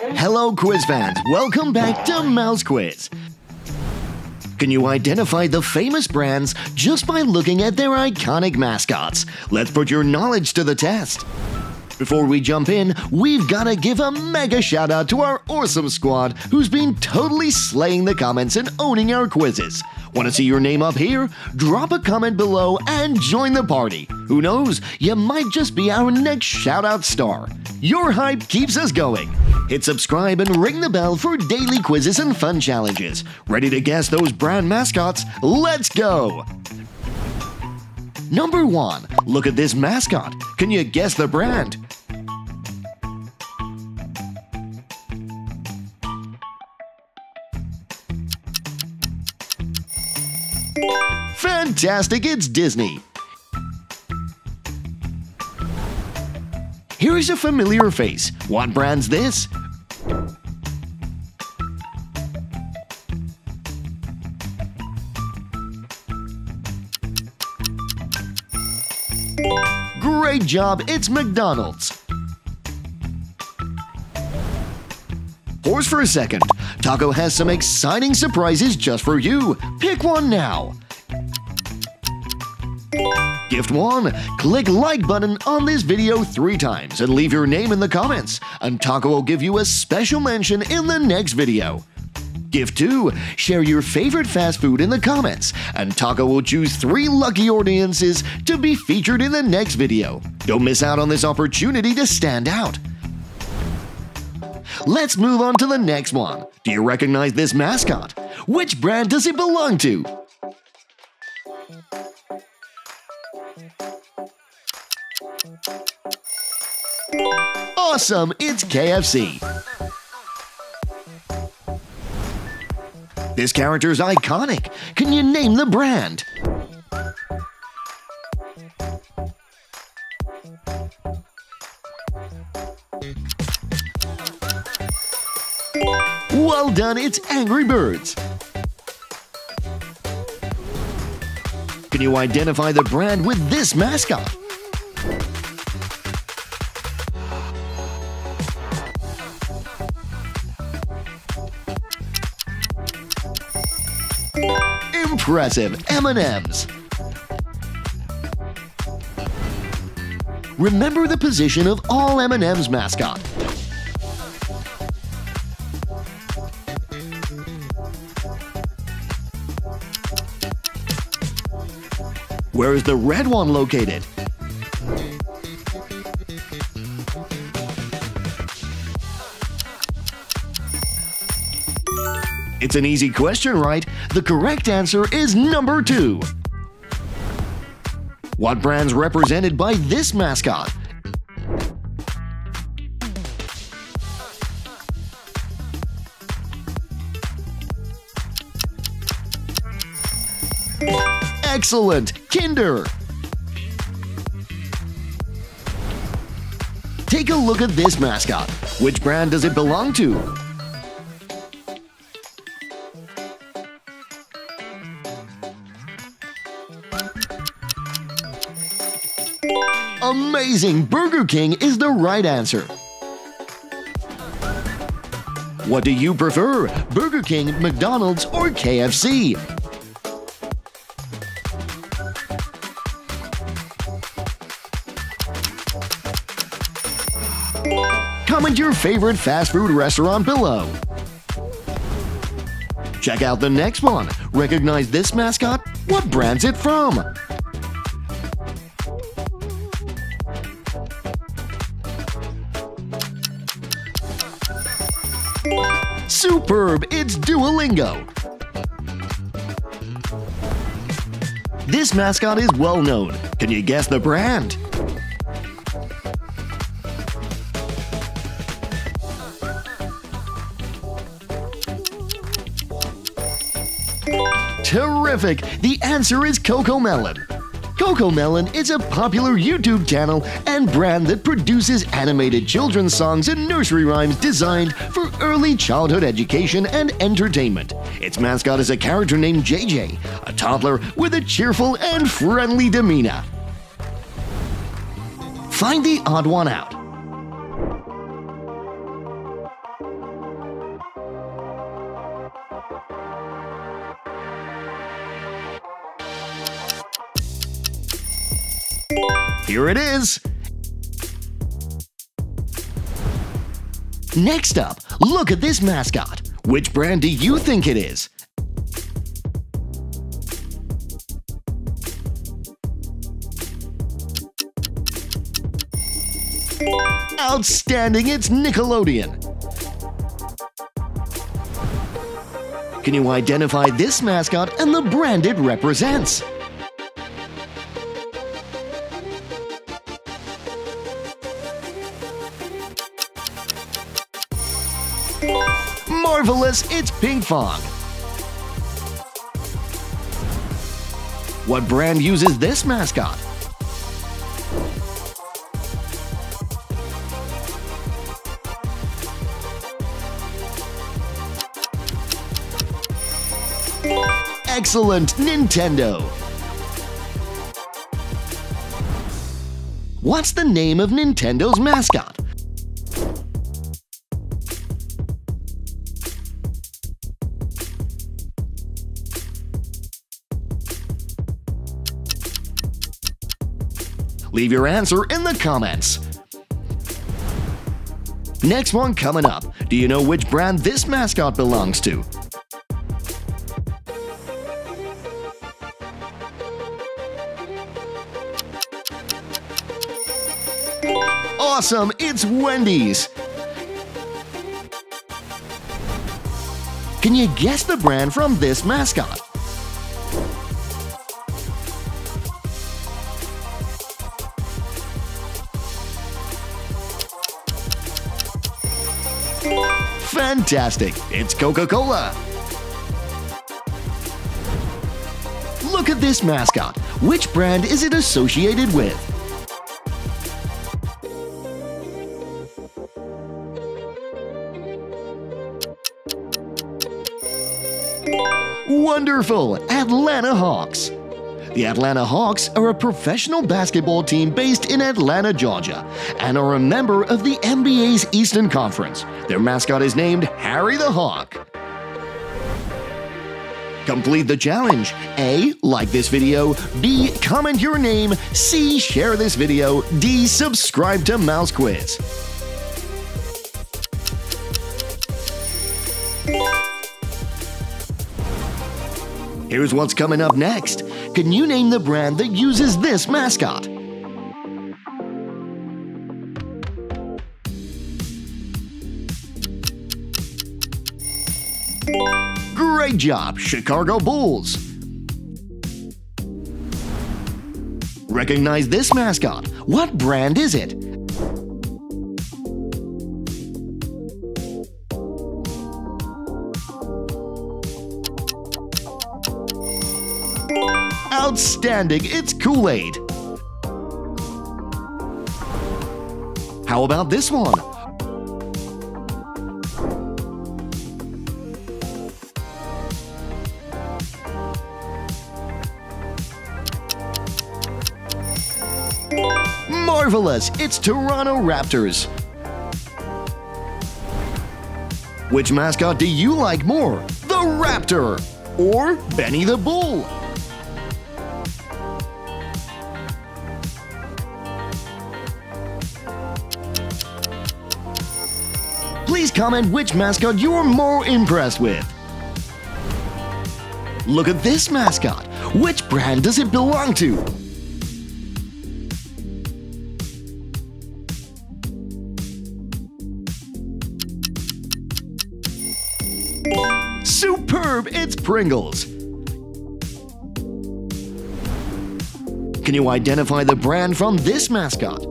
Hello, quiz fans. Welcome back to Mouse Quiz. Can you identify the famous brands just by looking at their iconic mascots? Let's put your knowledge to the test. Before we jump in, we've got to give a mega shout out to our awesome squad who's been totally slaying the comments and owning our quizzes. Want to see your name up here? Drop a comment below and join the party. Who knows, you might just be our next shout out star. Your hype keeps us going. Hit subscribe and ring the bell for daily quizzes and fun challenges. Ready to guess those brand mascots? Let's go! Number 1. Look at this mascot. Can you guess the brand? Fantastic, it's Disney. Here is a familiar face. What brand's this? Great job, it's McDonald's. Pause for a second. Taco has some exciting surprises just for you. Pick one now. Gift 1. Click like button on this video 3 times and leave your name in the comments, and Taco will give you a special mention in the next video. Gift 2. Share your favorite fast food in the comments, and Taco will choose 3 lucky audiences to be featured in the next video. Don't miss out on this opportunity to stand out. Let's move on to the next one. Do you recognize this mascot? Which brand does it belong to? Awesome, it's KFC. This character's iconic. Can you name the brand? Well done, it's Angry Birds. Can you identify the brand with this mascot? Impressive, M&M's. Remember the position of all M&M's mascot. Where is the red one located? It's an easy question, right? The correct answer is number 2. What brand's represented by this mascot? Excellent, Kinder. Take a look at this mascot. Which brand does it belong to? Amazing! Burger King is the right answer. What do you prefer? Burger King, McDonald's, or KFC? Comment your favorite fast food restaurant below. Check out the next one. Recognize this mascot? What brand's it from? Superb, it's Duolingo. This mascot is well known. Can you guess the brand? Terrific! The answer is Cocomelon. Cocomelon is a popular YouTube channel and brand that produces animated children's songs and nursery rhymes designed for early childhood education and entertainment. Its mascot is a character named JJ, a toddler with a cheerful and friendly demeanor. Find the odd one out. Here it is! Next up, look at this mascot. Which brand do you think it is? Outstanding, it's Nickelodeon. Can you identify this mascot and the brand it represents? Marvelous, it's Pinkfong. What brand uses this mascot? Excellent, Nintendo. What's the name of Nintendo's mascot? Leave your answer in the comments. Next one coming up. Do you know which brand this mascot belongs to? Awesome, it's Wendy's. Can you guess the brand from this mascot? Fantastic, it's Coca-Cola. Look at this mascot. Which brand is it associated with? Wonderful! Atlanta Hawks. The Atlanta Hawks are a professional basketball team based in Atlanta, Georgia, and are a member of the NBA's Eastern Conference. Their mascot is named Harry the Hawk. Complete the challenge. A. Like this video. B. Comment your name. C. Share this video. D. Subscribe to Mouse Quiz. Here's what's coming up next. Can you name the brand that uses this mascot? Great job, Chicago Bulls. Recognize this mascot. What brand is it? Outstanding, it's Kool-Aid. How about this one? Marvelous, it's Toronto Raptors. Which mascot do you like more? The Raptor or Benny the Bull? Please comment which mascot you're more impressed with. Look at this mascot. Which brand does it belong to? Superb, it's Pringles. Can you identify the brand from this mascot?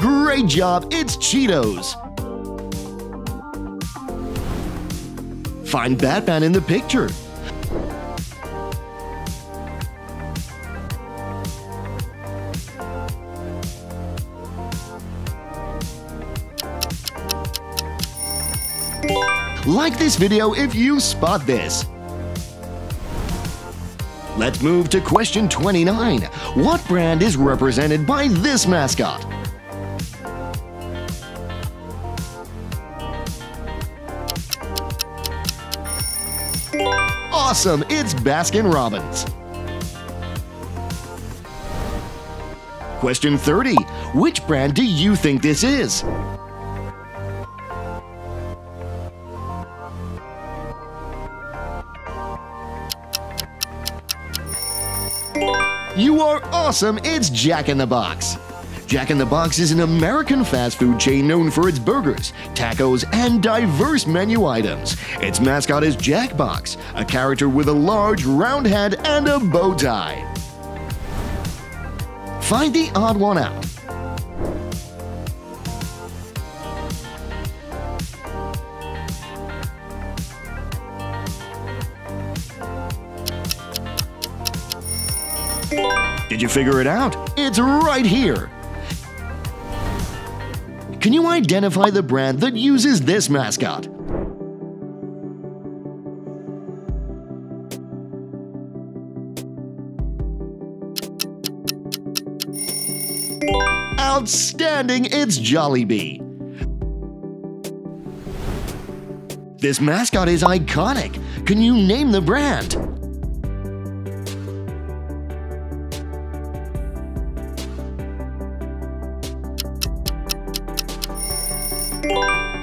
Great job, it's Cheetos. Find Batman in the picture. Like this video if you spot this. Let's move to question 29. What brand is represented by this mascot? awesome, it's Baskin Robbins. Question 30. Which brand do you think this is? You are awesome, it's Jack in the Box. Jack in the Box is an American fast food chain known for its burgers, tacos, and diverse menu items. Its mascot is Jackbox, a character with a large round head and a bow tie. Find the odd one out. Did you figure it out? It's right here. Can you identify the brand that uses this mascot? Outstanding, it's Jollibee. This mascot is iconic. Can you name the brand?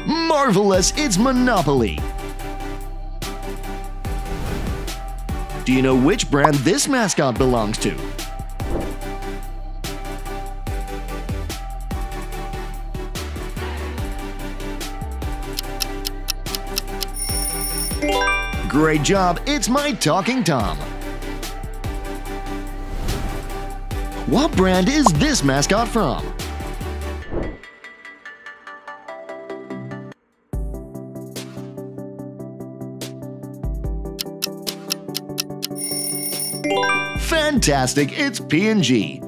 Marvelous, it's Monopoly. Do you know which brand this mascot belongs to? Great job, it's My Talking Tom. What brand is this mascot from? Fantastic, it's P&G.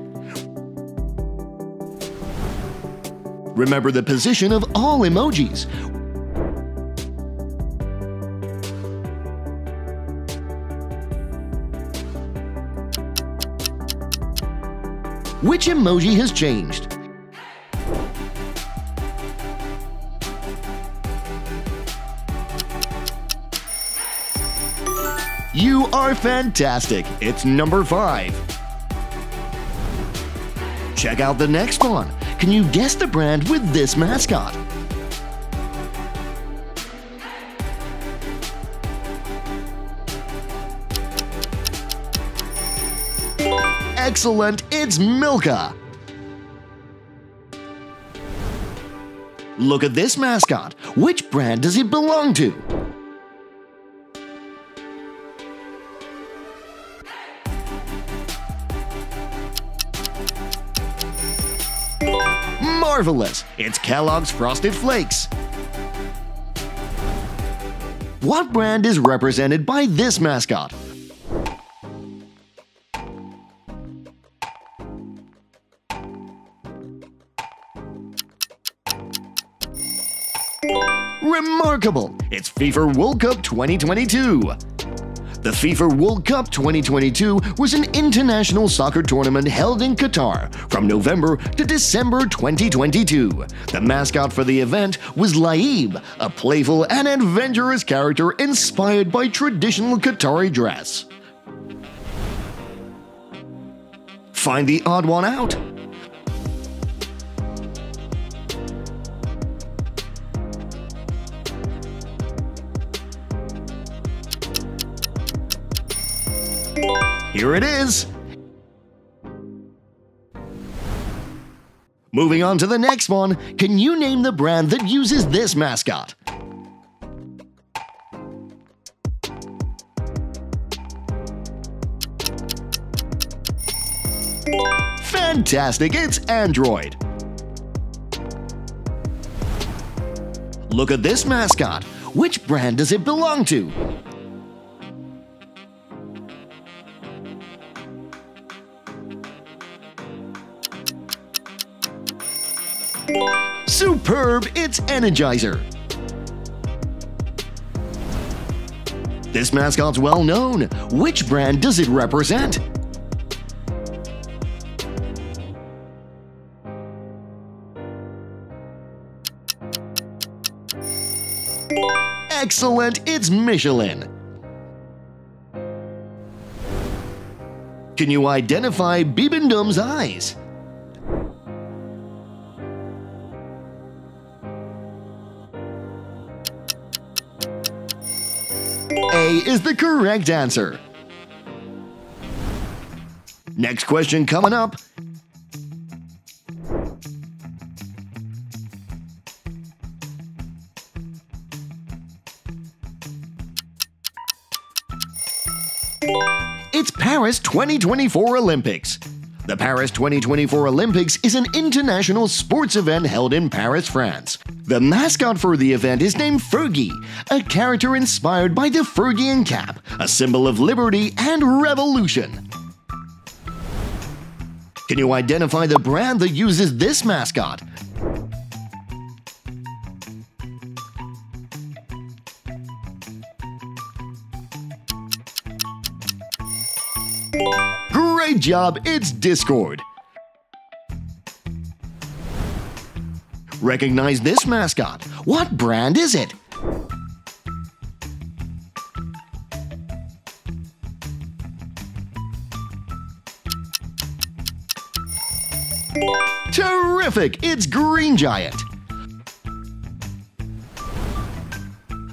Remember the position of all emojis. Which emoji has changed? You are fantastic. It's number 5. Check out the next one. Can you guess the brand with this mascot? Excellent, it's Milka. Look at this mascot. Which brand does it belong to? Marvelous, it's Kellogg's Frosted Flakes. What brand is represented by this mascot? Remarkable, it's FIFA World Cup 2022. The FIFA World Cup 2022 was an international soccer tournament held in Qatar from November to December 2022. The mascot for the event was Laib, a playful and adventurous character inspired by traditional Qatari dress. Find the odd one out. Here it is! Moving on to the next one, can you name the brand that uses this mascot? Fantastic, it's Android! Look at this mascot. Which brand does it belong to? Superb, it's Energizer. This mascot's well known. Which brand does it represent? Excellent, it's Michelin. can you identify Bibendum's eyes? A is the correct answer. Next question coming up. It's Paris 2024 Olympics. The Paris 2024 Olympics is an international sports event held in Paris, France. The mascot for the event is named Fergie, a character inspired by the Phrygian cap, a symbol of liberty and revolution. Can you identify the brand that uses this mascot? Great job, it's Discord. Recognize this mascot. What brand is it? Terrific! It's Green Giant!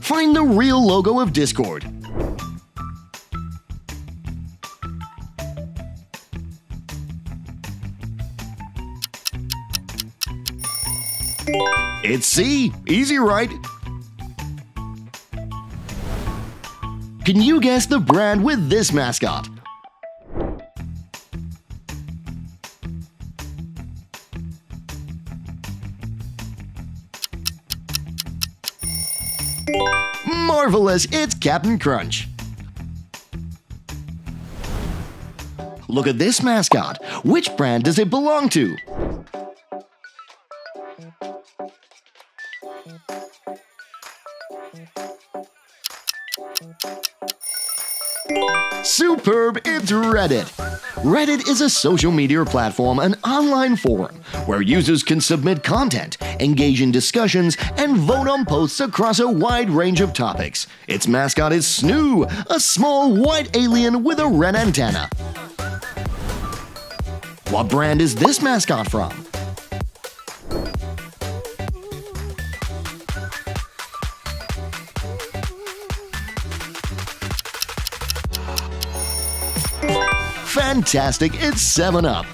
Find the real logo of Discord. It's C. Easy, right? Can you guess the brand with this mascot? Marvelous, it's Captain Crunch. Look at this mascot. Which brand does it belong to? Superb, it's Reddit. Reddit is a social media platform, an online forum, where users can submit content, engage in discussions, and vote on posts across a wide range of topics. Its mascot is Snoo, a small white alien with a red antenna. What brand is this mascot from? Fantastic, it's 7-Up.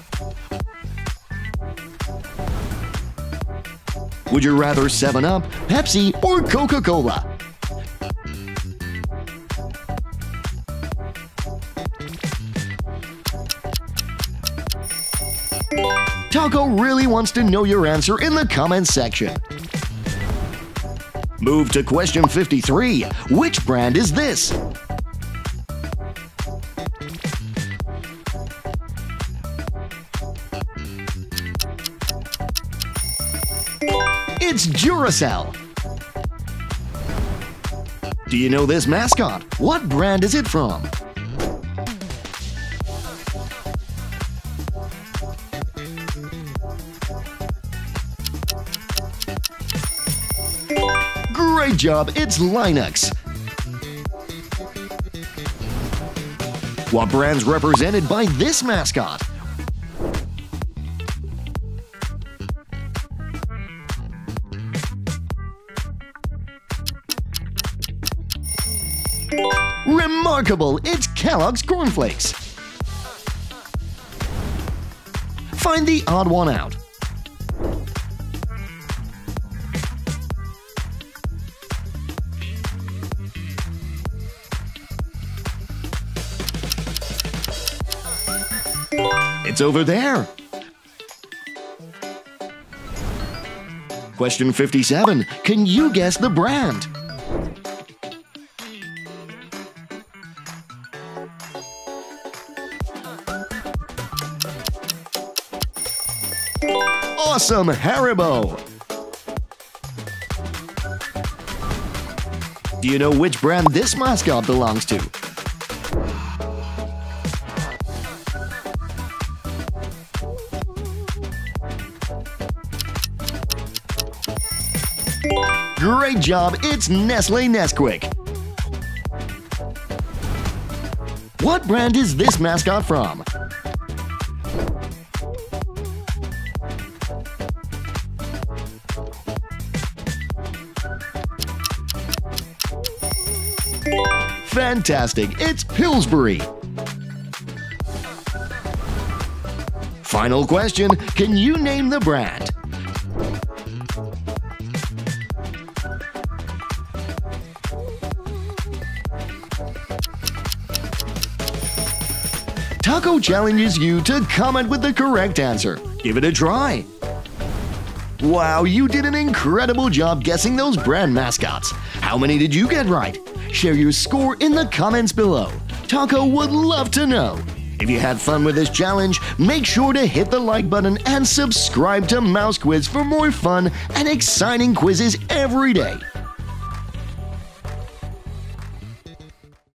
Would you rather 7-Up, Pepsi, or Coca-Cola? Taco really wants to know your answer in the comments section. Move to question 53. Which brand is this? It's Duracell. Do you know this mascot? What brand is it from? Great job, it's Linux. What brand's represented by this mascot? Remarkable, it's Kellogg's Cornflakes. Find the odd one out. It's over there. Question 57. Can you guess the brand? Awesome, Haribo! Do you know which brand this mascot belongs to? Great job, it's Nestle Nesquik. What brand is this mascot from? Fantastic, it's Pillsbury. Final question, can you name the brand? Taco challenges you to comment with the correct answer. Give it a try. Wow, you did an incredible job guessing those brand mascots. How many did you get right? Share your score in the comments below. Taco would love to know. If you had fun with this challenge, make sure to hit the like button and subscribe to Mouse Quiz for more fun and exciting quizzes every day.